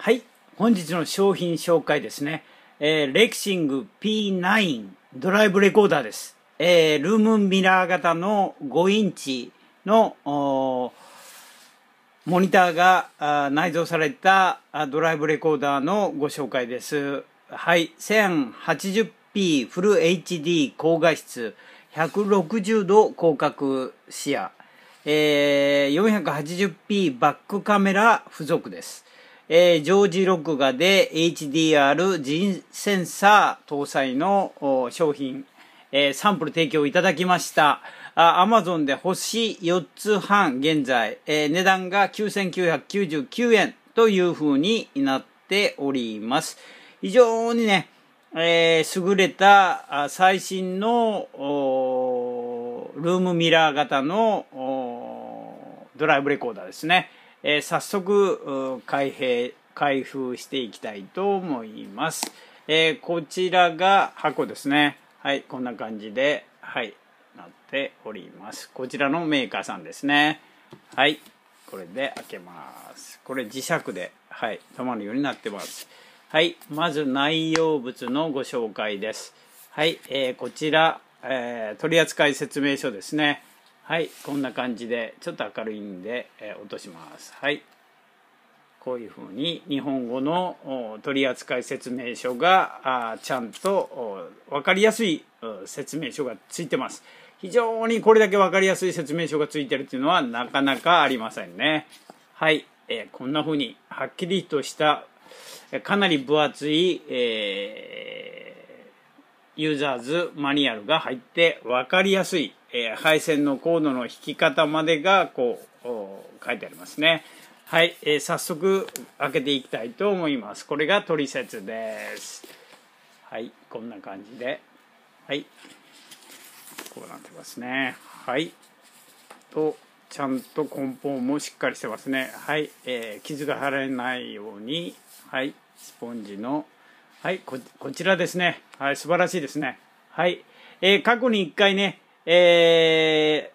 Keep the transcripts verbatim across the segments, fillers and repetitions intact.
はい、本日の商品紹介ですね、えー、レクシング ピーナイン ドライブレコーダーです、えー、ルームミラー型のごインチのモニターがー内蔵されたドライブレコーダーのご紹介です。はい、せんはちじゅうピー フル エイチディー 高画質ひゃくろくじゅうど広角視野、えー、よんはちぜろピー バックカメラ付属です。えー、常時録画で エイチディーアール 人センサー搭載の商品、えー、サンプル提供いただきました。Amazon でほしよっつはん現在、えー、値段がきゅうせんきゅうひゃくきゅうじゅうきゅうえんという風になっております。非常にね、えー、優れた最新のルームミラー型のドライブレコーダーですね。えー、早速開閉開封していきたいと思います。えー、こちらが箱ですね。はい、こんな感じで、はい、なっております。こちらのメーカーさんですね。はい、これで開けます。これ磁石で、はい、止まるようになってます。はい、まず内容物のご紹介です。はい、えー、こちら、えー、取扱説明書ですね。はい、こんな感じでちょっと明るいんで、えー、落とします。はい、こういうふうに日本語の取扱説明書があちゃんと分かりやすい説明書がついてます。非常にこれだけ分かりやすい説明書がついてるっていうのはなかなかありませんね。はい、えー、こんなふうにはっきりとしたかなり分厚い、えー、ユーザーズマニュアルが入って分かりやすい。えー、配線のコードの引き方までがこう書いてありますね。はい、えー、早速開けていきたいと思います。これが取説です。はい、こんな感じで、はい、こうなってますね。はいとちゃんと梱包もしっかりしてますね。はい、えー、傷が張られないように、はい、スポンジの、はい、こ, こちらですね。はい、素晴らしいですね。はい、えー、過去にいっかいね、え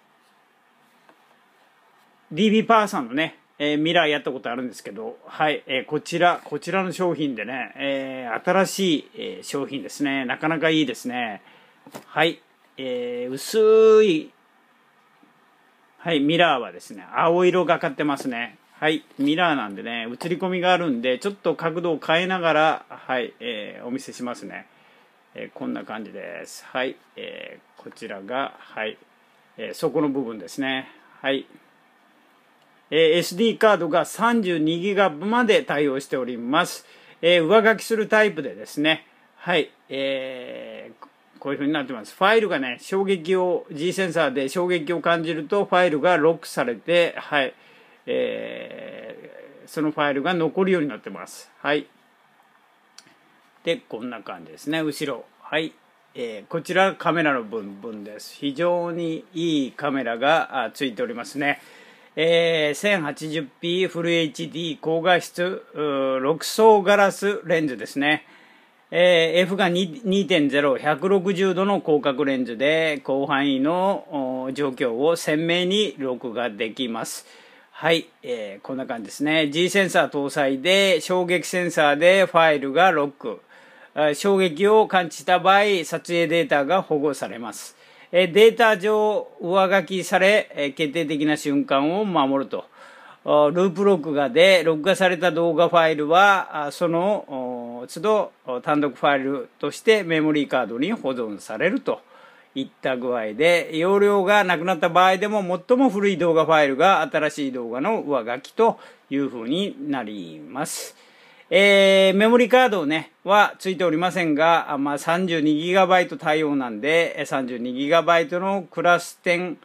ー、ディービー パーさんのね、えー、ミラーやったことあるんですけど、はい、えー、こちら、こちらの商品でね、えー、新しい、えー、商品ですね。なかなかいいですね。はい、えー、薄い、はい、ミラーはですね、青色がかってますね。はい、ミラーなんでね、映り込みがあるんで、ちょっと角度を変えながら、はい、えー、お見せしますね。えー、こんな感じです。はい、えー、こちらが、はい、えー、底の部分ですね。はい、えー、エスディー カードが さんじゅうにギガバイト まで対応しております。えー、上書きするタイプでですね、はい、えー、こういうふうになってます。ファイルがね、衝撃を、G センサーで衝撃を感じると、ファイルがロックされて、はい、えー、そのファイルが残るようになってます。はい。で、こんな感じですね。後ろ。はい。えー、こちらカメラの部分です。非常にいいカメラがついておりますね。えー、せんはちじゅうピー フル エイチディー 高画質ろくそうガラスレンズですね。えー、F が にてんぜろ、ひゃくろくじゅうどの広角レンズで広範囲の状況を鮮明に録画できます。はい、えー、こんな感じですね。G センサー搭載で衝撃センサーでファイルがロック。衝撃を感知した場合、撮影データが保護されます。データ上、上書きされ、決定的な瞬間を守ると。ループ録画で、録画された動画ファイルは、その都度単独ファイルとしてメモリーカードに保存されるといった具合で、容量がなくなった場合でも最も古い動画ファイルが新しい動画の上書きというふうになります。えー、メモリカード、ね、はついておりませんが、まあ、さんじゅうにギガバイト 対応なんで さんじゅうにギガバイト のクラスじゅう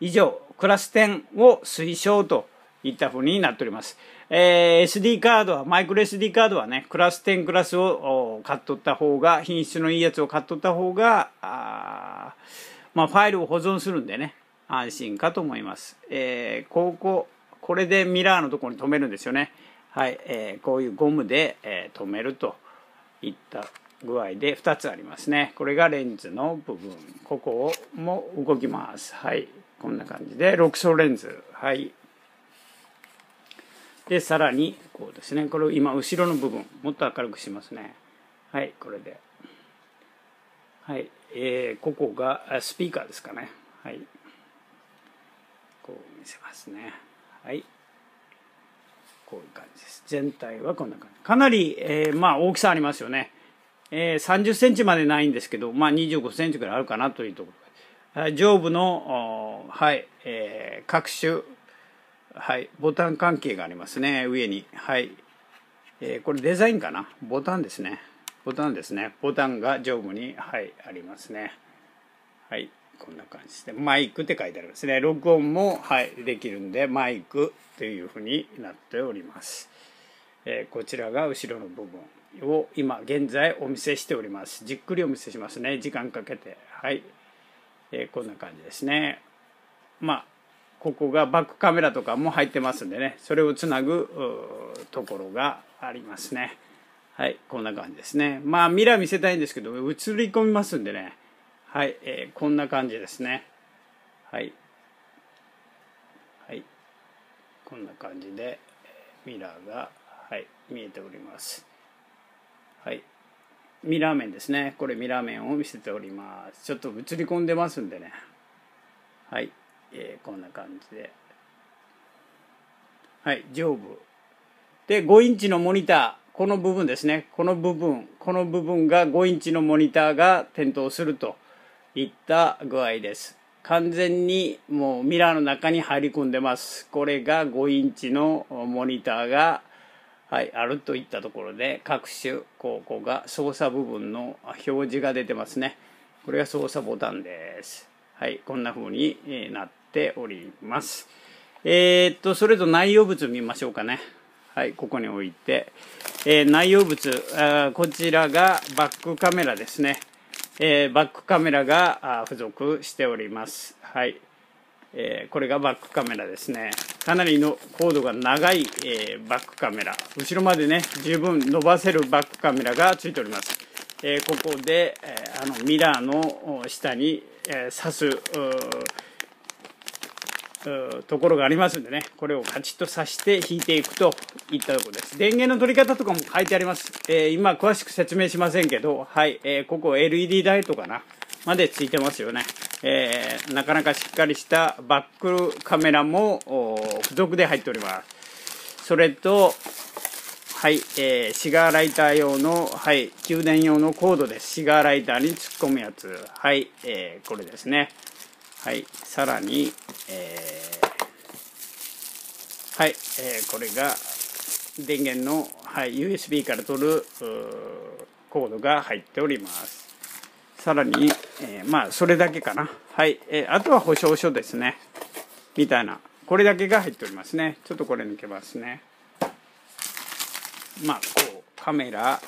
以上クラスじゅうを推奨といったふうになっております。えー、エスディー カードはマイクロ エスディー カードはねクラスじゅうクラスを買っとった方が品質のいいやつを買っとった方があ、まあ、ファイルを保存するんでね安心かと思います。えー、こここれでミラーのところに留めるんですよね。はい、えー、こういうゴムで、えー、留めるといった具合でふたつありますね。これがレンズの部分、ここも動きます。はい、こんな感じでろくそうレンズ、はい、でさらにこうですね。これを今後ろの部分もっと明るくしますね。はい、これで。はい、えー、ここがスピーカーですかね。はい。こう見せますね。はい。こういう感じです。全体はこんな感じ。かなり、えー、まあ大きさありますよね。えー、さんじゅっセンチまでないんですけど、まあにじゅうごセンチぐらいあるかなというところ。上部の、はい、えー、各種、はい、ボタン関係がありますね、上に。はい。えー、これデザインかな。ボタンですね。ボタンですね。ボタンが上部に、はい、ありますね。はい、こんな感じですね。マイクって書いてありますね。録音も、はい、できるんで、マイクというふうになっております。えー、こちらが後ろの部分を今現在お見せしております。じっくりお見せしますね。時間かけて。はい。えー、こんな感じですね。まあ、ここがバックカメラとかも入ってますんでね、それをつなぐところがありますね。はい、こんな感じですね。まあ、ミラー見せたいんですけど、映り込みますんでね。はい、えー、こんな感じですね。はい。はい。こんな感じで、ミラーが、はい、見えております。はい。ミラー面ですね。これミラー面を見せております。ちょっと映り込んでますんでね。はい。えー、こんな感じで。はい、上部。で、ごインチのモニター。この部分ですね。この部分。この部分がごインチのモニターが点灯するといった具合です。完全にもうミラーの中に入り込んでます。これがごインチのモニターが、はい、あるといったところで、各種、ここが操作部分の表示が出てますね。これが操作ボタンです。はい、こんな風になっております。えー、っと、それと内容物見ましょうかね。はい、ここに置いて。えー、内容物、あー、こちらがバックカメラですね。えー、バックカメラが付属しております。はい。えー、これがバックカメラですね。かなりのコードが長い、えー、バックカメラ。後ろまでね、十分伸ばせるバックカメラがついております。えー、ここで、えー、あのミラーの下に、えー、差すところがありますんでね、これをカチッと差して引いていくといったところです。電源の取り方とかも書いてあります。えー、今詳しく説明しませんけど、はい、えー、ここ エルイーディー ライトかなまでついてますよね。えー、なかなかしっかりしたバックカメラも付属で入っております。それと、はい、えー、シガーライター用の、はい、給電用のコードです。シガーライターに突っ込むやつ。はい、えー、これですね。はい、さらに、えー、はい、えー、これが電源の、はい、ユーエスビー から取るコードが入っております。さらに、えー、まあ、それだけかな。はい。えー、あとは保証書ですね。みたいな。これだけが入っておりますね。ちょっとこれ抜けますね。まあ、こう、カメラ、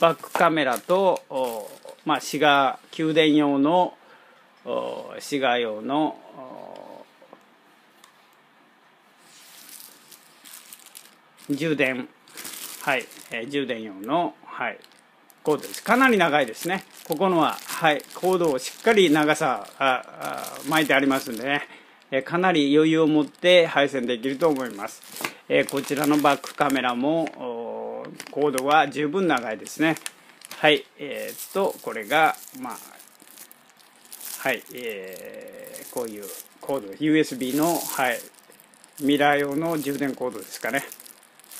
バックカメラと、まあ、シガー、給電用の、シガー用の、充電、はい、えー、充電用の、はい。コードです。かなり長いですね。ここのは、はい、コードをしっかり長さああ巻いてありますんでね、えかなり余裕を持って配線できると思います。えこちらのバックカメラもコードは十分長いですね。はい、えー、っとこれがまあはい、えー、こういうコード ユーエスビー の、はい、ミラー用の充電コードですかね。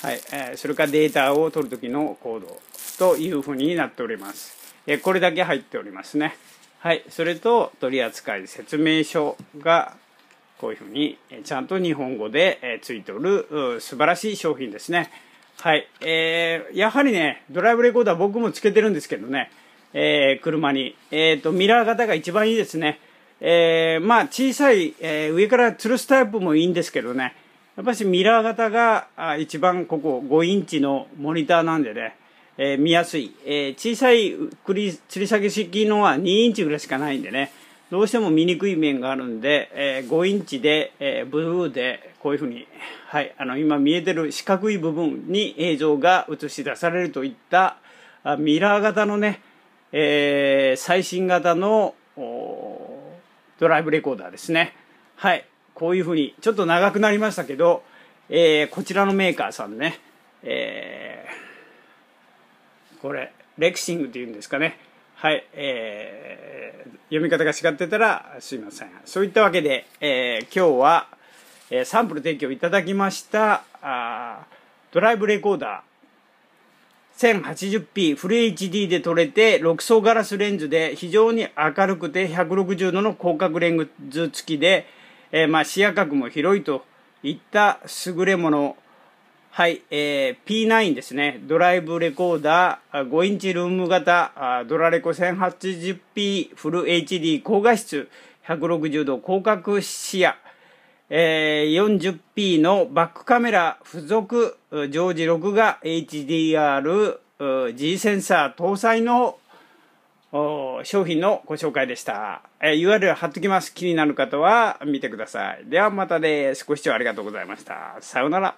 はい、えー、それからデータを取る時のコード。というふうになっております。え、これだけ入っておりますね。はい。それと、取扱説明書が、こういうふうに、ちゃんと日本語でついておる、素晴らしい商品ですね。はい。えー、やはりね、ドライブレコーダー僕もつけてるんですけどね、えー、車に。えっと、ミラー型が一番いいですね。えー、まあ、小さい、えー、上から吊るすタイプもいいんですけどね、やっぱしミラー型が一番ここごインチのモニターなんでね、えー、見やすい。えー、小さい吊り下げ式のはにインチぐらいしかないんでね、どうしても見にくい面があるんで、えー、ごインチで、えー、ブルーでこういうふうに、はい、あの今見えてる四角い部分に映像が映し出されるといったミラー型のね、えー、最新型のドライブレコーダーですね。はい、こういうふうにちょっと長くなりましたけど、えー、こちらのメーカーさんね、えー、これレクシングっていうんですかね。はい、えー、読み方が違ってたらすいません。そういったわけで、えー、今日は、えー、サンプル提供いただきましたあドライブレコーダー せんはちじゅうピー フル エイチディー で撮れてろく層ガラスレンズで非常に明るくてひゃくろくじゅうどの広角レンズ付きで、えーまあ、視野角も広いといった優れもの。はい、えー、ピーナイン ですね。ドライブレコーダーごインチルーム型ドラレコ せんはちじゅうピー フル エイチディー 高画質ひゃくろくじゅうど広角視野、えー、よんじゅうピー のバックカメラ付属常時録画 エイチディーアールジー センサー搭載の商品のご紹介でした、えー、ユーアールエル 貼っときます。気になる方は見てください。ではまたです。ご視聴ありがとうございました。さようなら。